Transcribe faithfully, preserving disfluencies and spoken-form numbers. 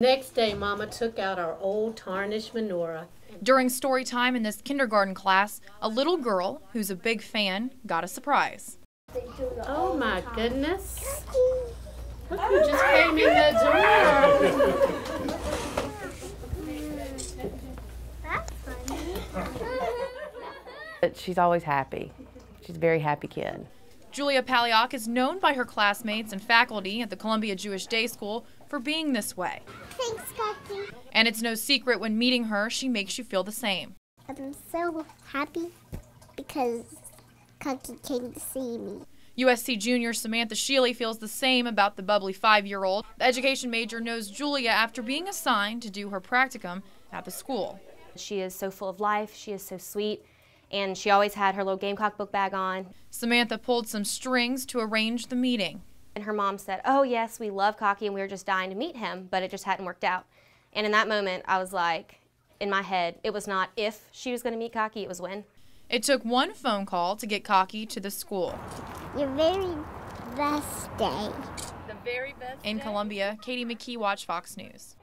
Next day, Mama took out our old tarnished menorah. During story time in this kindergarten class, a little girl, who's a big fan, got a surprise. Oh my goodness. Look who just came in the door. That's funny. She's always happy. She's a very happy kid. Julia Palyok is known by her classmates and faculty at the Columbia Jewish Day School for being this way. Thanks, Cocky. And it's no secret when meeting her, she makes you feel the same. I'm so happy because Cocky came to see me. U S C junior Samantha Shealy feels the same about the bubbly five-year-old. The education major knows Julia after being assigned to do her practicum at the school. She is so full of life, she is so sweet, and she always had her little Gamecock book bag on. Samantha pulled some strings to arrange the meeting. And her mom said, oh yes, we love Cocky and we were just dying to meet him, but it just hadn't worked out. And in that moment, I was like, in my head, it was not if she was going to meet Cocky, it was when. It took one phone call to get Cocky to the school. Your very best day. The very best day. In Columbia, Katie McKee, Watch Fox News.